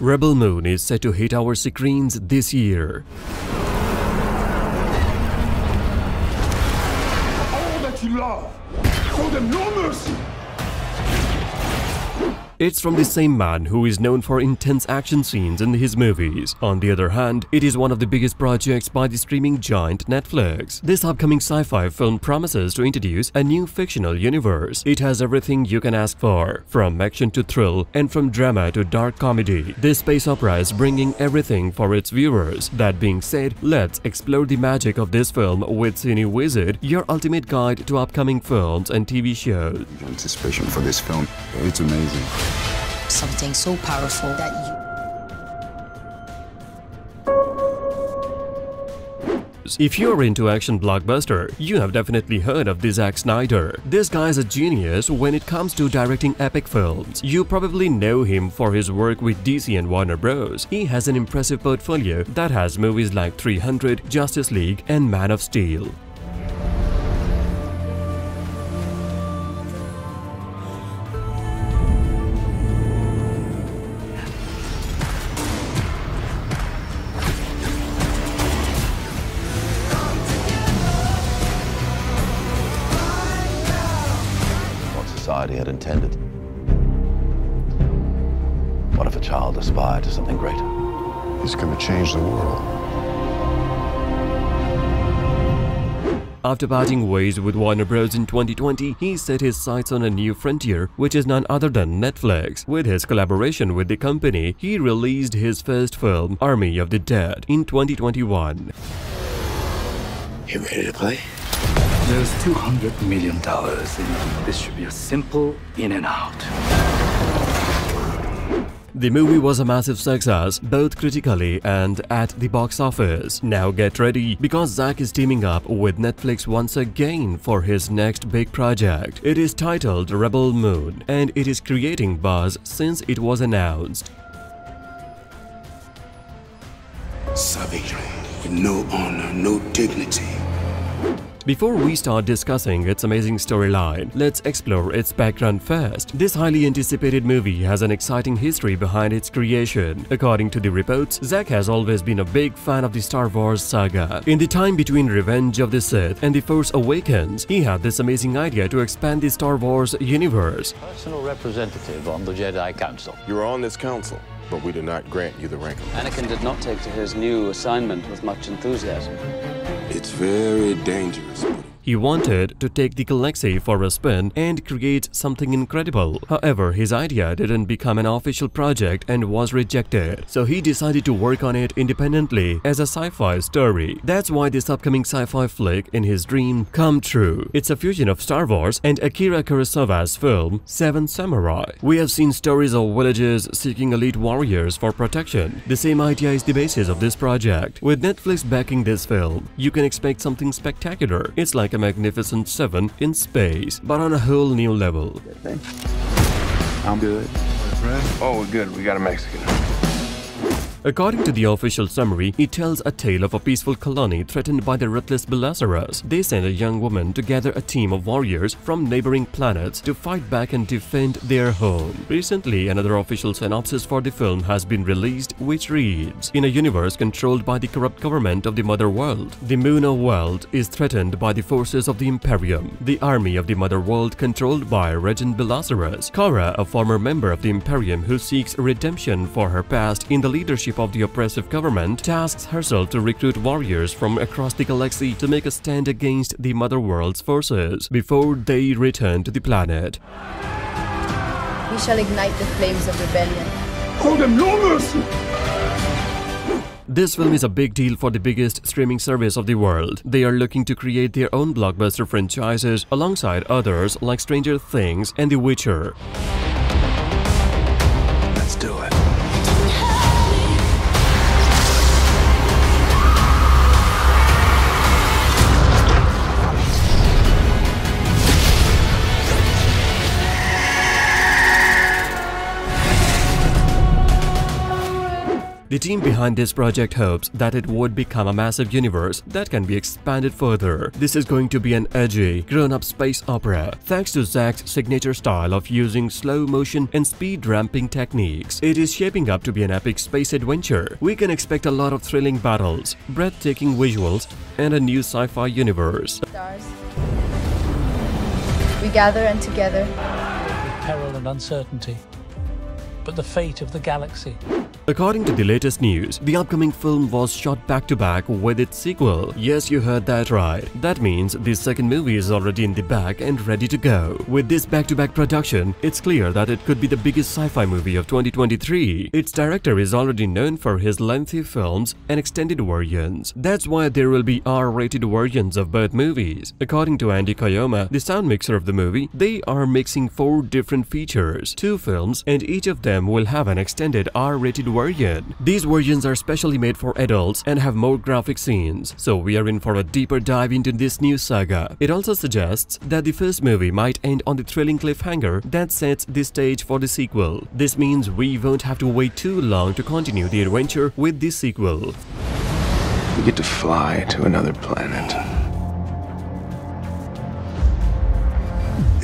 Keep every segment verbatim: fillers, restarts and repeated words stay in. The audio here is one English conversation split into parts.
Rebel Moon is set to hit our screens this year. All that you love, show them no mercy. It's from the same man who is known for intense action scenes in his movies. On the other hand, it is one of the biggest projects by the streaming giant Netflix. This upcoming sci-fi film promises to introduce a new fictional universe. It has everything you can ask for, from action to thrill and from drama to dark comedy. This space opera is bringing everything for its viewers. That being said, let's explore the magic of this film with Cine Wizard, your ultimate guide to upcoming films and T V shows. The anticipation for this film, it's amazing. Something so powerful that you... If you're into action blockbuster, you have definitely heard of the Zack Snyder. This guy's a genius when it comes to directing epic films. You probably know him for his work with D C and Warner Bros. He has an impressive portfolio that has movies like three hundred, Justice League, and Man of Steel. Had intended. What if a child aspired to something greater? He's going to change the world. After parting ways with Warner Bros. In twenty twenty, he set his sights on a new frontier, which is none other than Netflix. With his collaboration with the company, he released his first film, Army of the Dead, in twenty twenty-one. You ready to play? There's two hundred million dollars in this. Should be a simple in and out. The movie was a massive success, both critically and at the box office. Now get ready, because Zack is teaming up with Netflix once again for his next big project. It is titled Rebel Moon, and it is creating buzz since it was announced. Savage, with no honor, no dignity. Before we start discussing its amazing storyline, let's explore its background first. This highly anticipated movie has an exciting history behind its creation. According to the reports, Zack has always been a big fan of the Star Wars saga. In the time between Revenge of the Sith and The Force Awakens, he had this amazing idea to expand the Star Wars universe. Personal representative on the Jedi Council. You're on this council, but we do not grant you the rank of officer. Anakin did not take to his new assignment with much enthusiasm. It's very dangerous. He wanted to take the galaxy for a spin and create something incredible. However, his idea didn't become an official project and was rejected, so he decided to work on it independently as a sci-fi story. That's why this upcoming sci-fi flick in his dream come true. It's a fusion of Star Wars and Akira Kurosawa's film Seven Samurai. We have seen stories of villages seeking elite warriors for protection. The same idea is the basis of this project. With Netflix backing this film, you can expect something spectacular. It's like a magnificent seven in space, but on a whole new level. I'm good. Oh, we're good. We got a Mexican. According to the official summary, it tells a tale of a peaceful colony threatened by the ruthless Balisarius. They send a young woman to gather a team of warriors from neighboring planets to fight back and defend their home. Recently, another official synopsis for the film has been released, which reads, in a universe controlled by the corrupt government of the Mother World, the Muna world is threatened by the forces of the Imperium. The army of the Mother World, controlled by Regent Balisarius, Kara, a former member of the Imperium who seeks redemption for her past in the leadership of the oppressive government, tasks herself to recruit warriors from across the galaxy to make a stand against the Mother World's forces before they return to the planet. We shall ignite the flames of rebellion. Hold them no mercy! This film is a big deal for the biggest streaming service of the world. They are looking to create their own blockbuster franchises alongside others like Stranger Things and The Witcher. Let's do it. The team behind this project hopes that it would become a massive universe that can be expanded further. This is going to be an edgy, grown-up space opera, thanks to Zack's signature style of using slow motion and speed ramping techniques. It is shaping up to be an epic space adventure. We can expect a lot of thrilling battles, breathtaking visuals, and a new sci-fi universe. Stars. We gather and together. With peril and uncertainty, but the fate of the galaxy. According to the latest news, the upcoming film was shot back-to-back with its sequel. Yes, you heard that right. That means the second movie is already in the bag and ready to go. With this back-to-back production, it's clear that it could be the biggest sci-fi movie of twenty twenty-three. Its director is already known for his lengthy films and extended versions. That's why there will be R-rated versions of both movies. According to Andy Koyama, the sound mixer of the movie, they are mixing four different features, two films, and each of them will have an extended R-rated version. These versions are specially made for adults and have more graphic scenes, so we are in for a deeper dive into this new saga. It also suggests that the first movie might end on the thrilling cliffhanger that sets the stage for the sequel. This means we won't have to wait too long to continue the adventure with this sequel. We get to fly to another planet.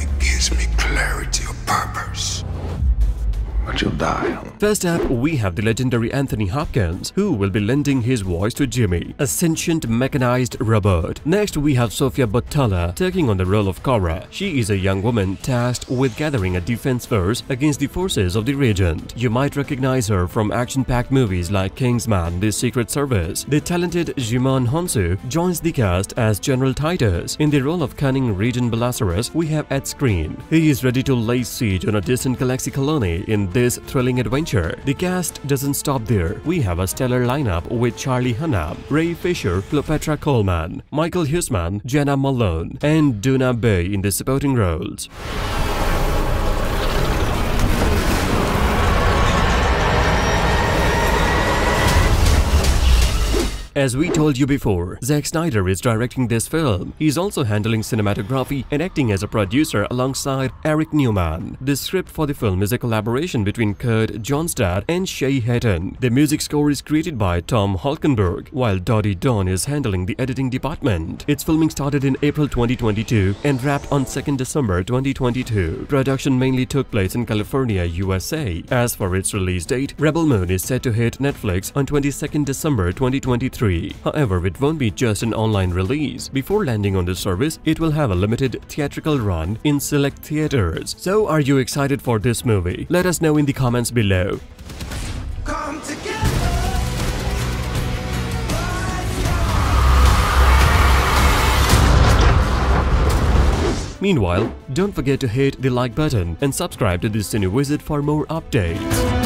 It gives me clarity of purpose. But you'll die. First up, we have the legendary Anthony Hopkins, who will be lending his voice to Jimmy, a sentient mechanized robot. Next, we have Sofia Boutella taking on the role of Kara. She is a young woman tasked with gathering a defense force against the forces of the Regent. You might recognize her from action-packed movies like Kingsman: The Secret Service. The talented Juman Honsu joins the cast as General Titus. In the role of cunning Regent Balisarius, we have Ed Skrein. He is ready to lay siege on a distant galaxy colony in this thrilling adventure. The cast doesn't stop there. We have a stellar lineup with Charlie Hunnam, Ray Fisher, Cleopatra Coleman, Michael Huseman, Jenna Malone, and Duna Bae in the supporting roles. As we told you before, Zack Snyder is directing this film. He's also handling cinematography and acting as a producer alongside Eric Newman. The script for the film is a collaboration between Kurt Johnstad and Shay Hatten. The music score is created by Tom Holkenberg, while Dottie Dawn is handling the editing department. Its filming started in April twenty twenty-two and wrapped on second December twenty twenty-two. Production mainly took place in California, U S A. As for its release date, Rebel Moon is set to hit Netflix on twenty-second December twenty twenty-three. However, it won't be just an online release. Before landing on the service, it will have a limited theatrical run in select theaters. So, are you excited for this movie? Let us know in the comments below. Come together. Meanwhile, don't forget to hit the like button and subscribe to The Cine Wizard for more updates.